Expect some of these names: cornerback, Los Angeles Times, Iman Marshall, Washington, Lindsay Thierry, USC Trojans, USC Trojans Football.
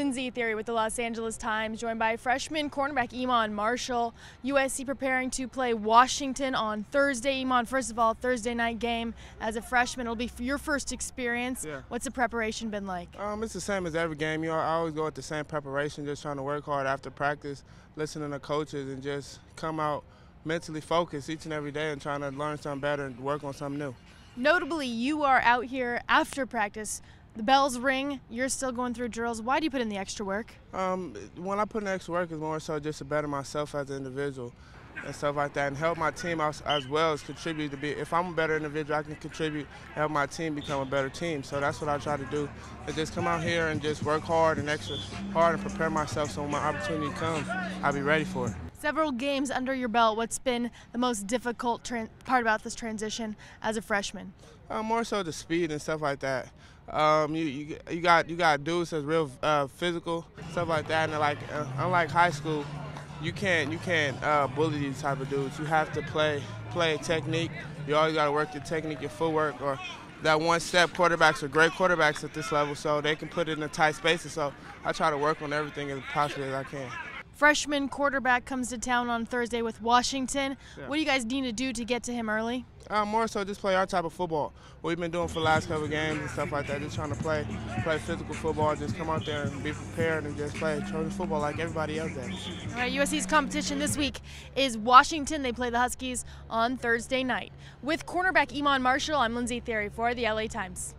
Lindsay Thierry with the Los Angeles Times, joined by freshman cornerback Iman Marshall. USC preparing to play Washington on Thursday. Iman, first of all, Thursday night game as a freshman. It'll be your first experience. Yeah. What's the preparation been like? It's the same as every game. You know, I always go with the same preparation, just trying to work hard after practice, listening to coaches, and just come out mentally focused each and every day and trying to learn something better and work on something new. Notably, you are out here after practice. The bells ring. You're still going through drills. Why do you put in the extra work? When I put in extra work, it's more so just to better myself as an individual and stuff like that, and help my team out as well as contribute to be. If I'm a better individual, I can contribute, help my team become a better team. So that's what I try to do, is just come out here and just work hard and extra hard and prepare myself so when my opportunity comes, I'll be ready for it. Several games under your belt. What's been the most difficult part about this transition as a freshman? More so the speed and stuff like that. You got dudes that's real physical, stuff like that. And like unlike high school, you can't bully these type of dudes. You have to play technique. You always got to work your technique, your footwork, or that one step. Quarterbacks are great quarterbacks at this level, so they can put it in tight spaces. So I try to work on everything as possibly as I can. Freshman quarterback comes to town on Thursday with Washington. Yeah. What do you guys need to do to get to him early? More so just play our type of football. What we've been doing for the last couple of games and stuff like that, just trying to play physical football, just come out there and be prepared and just play Trojan football like everybody else does. All right, USC's competition this week is Washington. They play the Huskies on Thursday night. With cornerback Iman Marshall, I'm Lindsay Thierry for the LA Times.